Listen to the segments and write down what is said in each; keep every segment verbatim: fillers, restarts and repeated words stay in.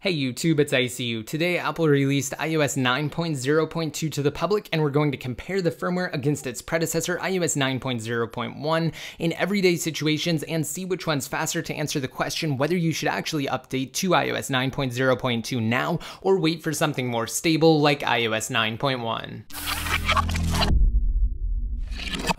Hey YouTube, it's I C U. Today, Apple released i O S nine point oh point two to the public, and we're going to compare the firmware against its predecessor, i O S nine point oh point one, in everyday situations and see which one's faster to answer the question whether you should actually update to i O S nine point oh point two now or wait for something more stable like i O S nine point one.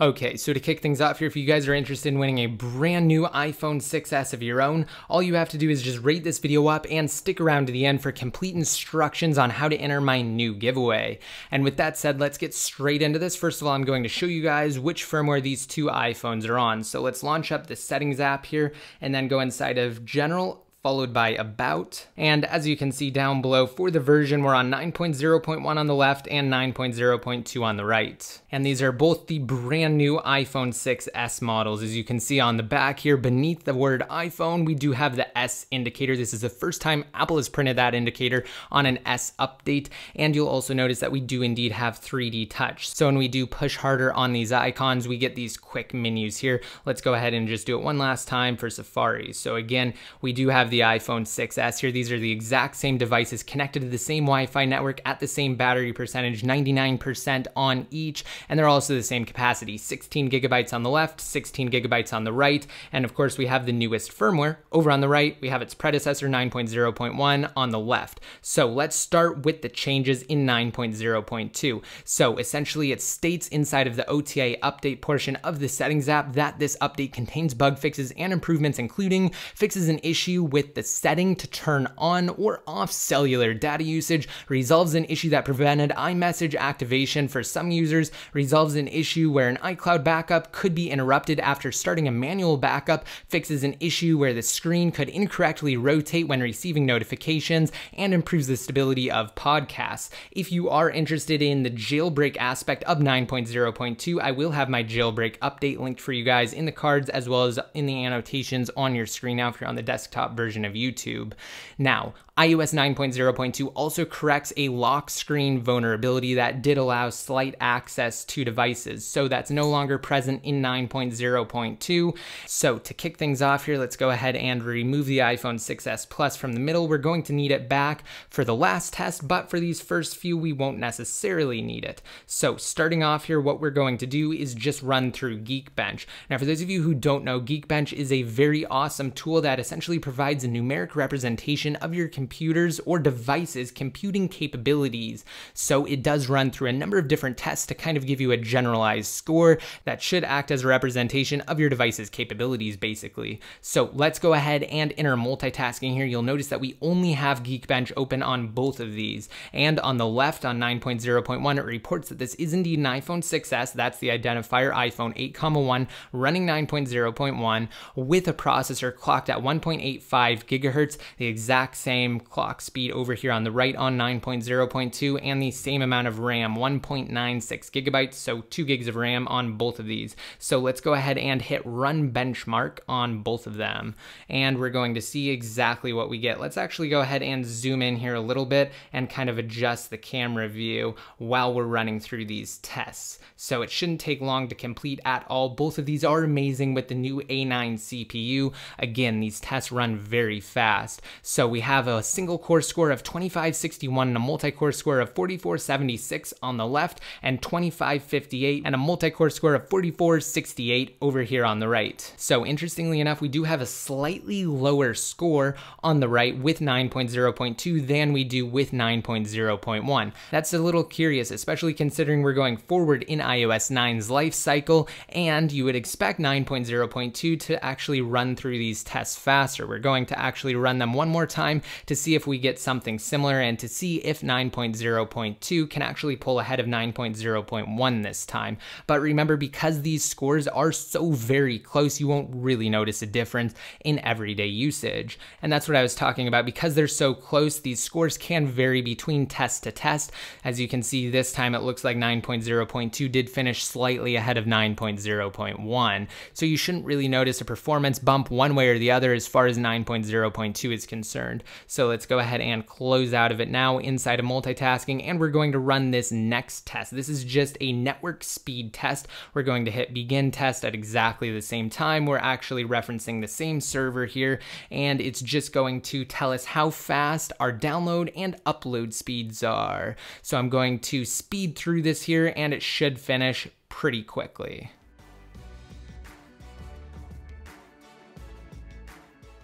Okay, so to kick things off here, if you guys are interested in winning a brand new iPhone six S of your own, all you have to do is just rate this video up and stick around to the end for complete instructions on how to enter my new giveaway. And with that said, let's get straight into this. First of all, I'm going to show you guys which firmware these two iPhones are on. So let's launch up the Settings app here and then go inside of General, followed by About. And as you can see down below, for the version, we're on nine point oh point one on the left and nine point oh point two on the right. And these are both the brand new iPhone six S models. As you can see on the back here, beneath the word iPhone, we do have the S indicator. This is the first time Apple has printed that indicator on an S update. And you'll also notice that we do indeed have three D touch. So when we do push harder on these icons, we get these quick menus here. Let's go ahead and just do it one last time for Safari. So again, we do have the iPhone six S here. These are the exact same devices connected to the same Wi-Fi network at the same battery percentage, ninety-nine percent on each. And they're also the same capacity, sixteen gigabytes on the left, sixteen gigabytes on the right. And of course we have the newest firmware over on the right. We have its predecessor nine point oh point one on the left. So let's start with the changes in nine point oh point two. So essentially it states inside of the O T A update portion of the Settings app that this update contains bug fixes and improvements, including fixes an issue with with the setting to turn on or off cellular data usage, resolves an issue that prevented iMessage activation for some users, resolves an issue where an iCloud backup could be interrupted after starting a manual backup, fixes an issue where the screen could incorrectly rotate when receiving notifications, and improves the stability of podcasts. If you are interested in the jailbreak aspect of nine point oh point two, I will have my jailbreak update linked for you guys in the cards as well as in the annotations on your screen now if you're on the desktop version of YouTube. Now, i O S nine point oh point two also corrects a lock screen vulnerability that did allow slight access to devices. So that's no longer present in nine point oh point two. So to kick things off here, let's go ahead and remove the iPhone six S Plus from the middle. We're going to need it back for the last test, but for these first few, we won't necessarily need it. So starting off here, what we're going to do is just run through Geekbench. Now, for those of you who don't know, Geekbench is a very awesome tool that essentially provides a numeric representation of your computer's or device's computing capabilities. So it does run through a number of different tests to kind of give you a generalized score that should act as a representation of your device's capabilities, basically. So let's go ahead and enter multitasking here. You'll notice that we only have Geekbench open on both of these. And on the left on nine point oh point one, it reports that this is indeed an iPhone six S. That's the identifier iPhone eight, one, running nine point oh point one with a processor clocked at one point eight five gigahertz, the exact same clock speed over here on the right on nine point oh point two, and the same amount of RAM, one point nine six gigabytes, so two gigs of RAM on both of these. So let's go ahead and hit run benchmark on both of them, and we're going to see exactly what we get. Let's actually go ahead and zoom in here a little bit and kind of adjust the camera view while we're running through these tests. So it shouldn't take long to complete at all. Both of these are amazing with the new A nine C P U. Again, these tests run very very fast. So we have a single core score of twenty-five sixty-one and a multi-core score of forty-four seventy-six on the left and twenty-five fifty-eight and a multi-core score of forty-four sixty-eight over here on the right. So interestingly enough, we do have a slightly lower score on the right with nine point oh point two than we do with nine point oh point one. That's a little curious, especially considering we're going forward in i O S nine's life cycle, and you would expect nine point oh point two to actually run through these tests faster. We're going to actually run them one more time to see if we get something similar and to see if nine point oh point two can actually pull ahead of nine point oh point one this time. But remember, because these scores are so very close, you won't really notice a difference in everyday usage. And that's what I was talking about. Because they're so close, these scores can vary between test to test. As you can see this time, it looks like nine point oh point two did finish slightly ahead of nine point oh point one. So you shouldn't really notice a performance bump one way or the other as far as 9.0 one point zero point two is concerned. So let's go ahead and close out of it now inside of multitasking, and we're going to run this next test. This is just a network speed test. We're going to hit begin test at exactly the same time. We're actually referencing the same server here, and it's just going to tell us how fast our download and upload speeds are. So I'm going to speed through this here, and it should finish pretty quickly.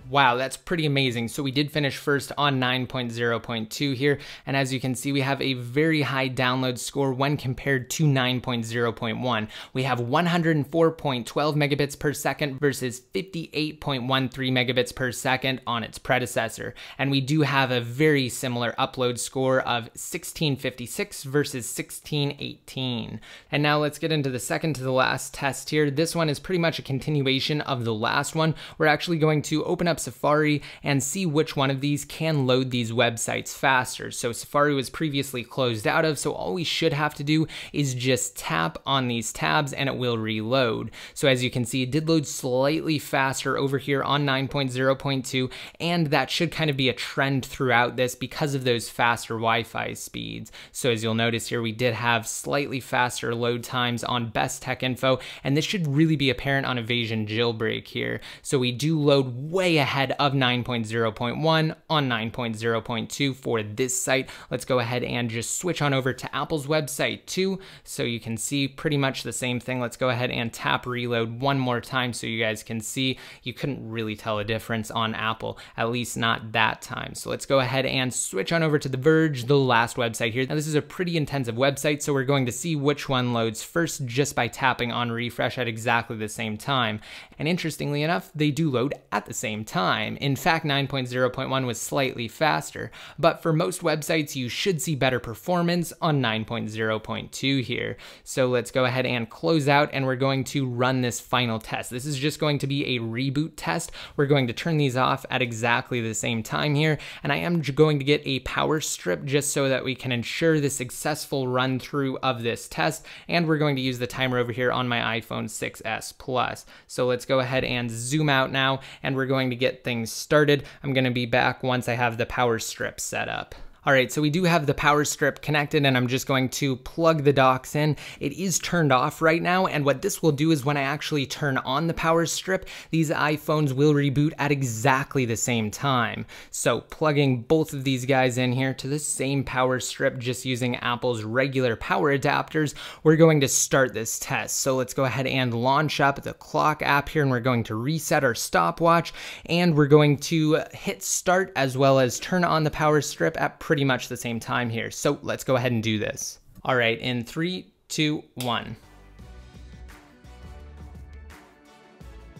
Wow, that's pretty amazing. So we did finish first on nine point zero point two here. And as you can see, we have a very high download score when compared to nine point zero point one. We have one hundred four point one two megabits per second versus fifty-eight point one three megabits per second on its predecessor. And we do have a very similar upload score of sixteen fifty-six versus sixteen eighteen. And now let's get into the second to the last test here. This one is pretty much a continuation of the last one. We're actually going to open up Safari and see which one of these can load these websites faster. So Safari was previously closed out of, so all we should have to do is just tap on these tabs and it will reload. So as you can see, it did load slightly faster over here on nine point zero point two, and that should kind of be a trend throughout this because of those faster Wi-Fi speeds. So as you'll notice here, we did have slightly faster load times on Best Tech Info, and this should really be apparent on Evasion Jailbreak here. So we do load way ahead of nine point zero point one on nine point zero point two for this site. Let's go ahead and just switch on over to Apple's website too, so you can see pretty much the same thing. Let's go ahead and tap reload one more time so you guys can see. You couldn't really tell a difference on Apple, at least not that time. So let's go ahead and switch on over to The Verge, the last website here. Now this is a pretty intensive website, so we're going to see which one loads first just by tapping on refresh at exactly the same time. And interestingly enough, they do load at the same Same time. In fact, nine point zero point one was slightly faster, but for most websites, you should see better performance on nine point zero point two here. So let's go ahead and close out, and we're going to run this final test. This is just going to be a reboot test. We're going to turn these off at exactly the same time here, and I am going to get a power strip just so that we can ensure the successful run through of this test, and we're going to use the timer over here on my iPhone six S Plus. So let's go ahead and zoom out now, and we're going going to get things started. I'm going to be back once I have the power strip set up. All right, so we do have the power strip connected, and I'm just going to plug the docks in. It is turned off right now, and what this will do is when I actually turn on the power strip, these iPhones will reboot at exactly the same time. So plugging both of these guys in here to the same power strip, just using Apple's regular power adapters, we're going to start this test. So let's go ahead and launch up the clock app here, and we're going to reset our stopwatch, and we're going to hit start as well as turn on the power strip at pretty pretty much the same time here. So let's go ahead and do this. All right, in three, two, one.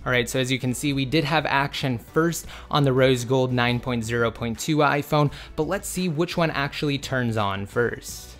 All right, so as you can see, we did have action first on the rose gold nine point zero point two iPhone, but let's see which one actually turns on first.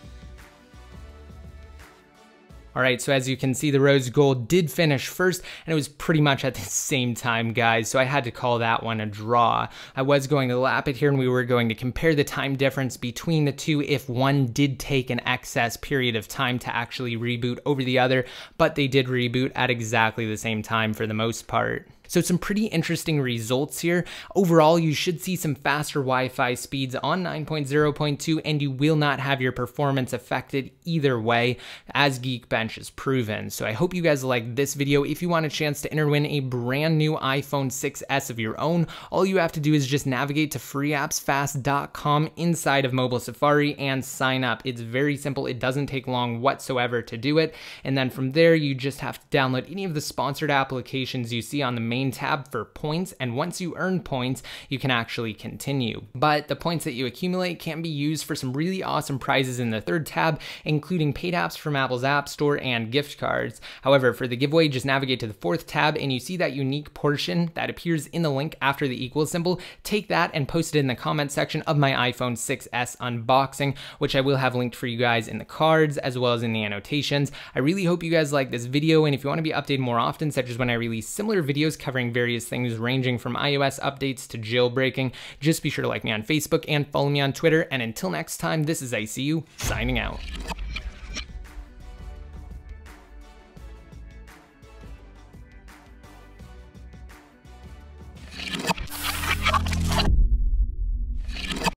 All right, so as you can see, the rose gold did finish first, and it was pretty much at the same time, guys, so I had to call that one a draw. I was going to lap it here, and we were going to compare the time difference between the two if one did take an excess period of time to actually reboot over the other, but they did reboot at exactly the same time for the most part. So some pretty interesting results here. Overall, you should see some faster Wi-Fi speeds on nine point zero point two, and you will not have your performance affected either way, as Geekbench has proven. So I hope you guys liked this video. If you want a chance to enter win a brand new iPhone six S of your own, all you have to do is just navigate to free apps fast dot com inside of mobile Safari and sign up. It's very simple. It doesn't take long whatsoever to do it. And then from there, you just have to download any of the sponsored applications you see on the main main tab for points, and once you earn points, you can actually continue. But the points that you accumulate can be used for some really awesome prizes in the third tab, including paid apps from Apple's App Store and gift cards. However, for the giveaway, just navigate to the fourth tab, and you see that unique portion that appears in the link after the equal symbol. Take that and post it in the comment section of my iPhone six S unboxing, which I will have linked for you guys in the cards as well as in the annotations. I really hope you guys like this video, and if you want to be updated more often, such as when I release similar videos covering various things ranging from iOS updates to jailbreaking, just be sure to like me on Facebook and follow me on Twitter. And until next time, this is I C U signing out.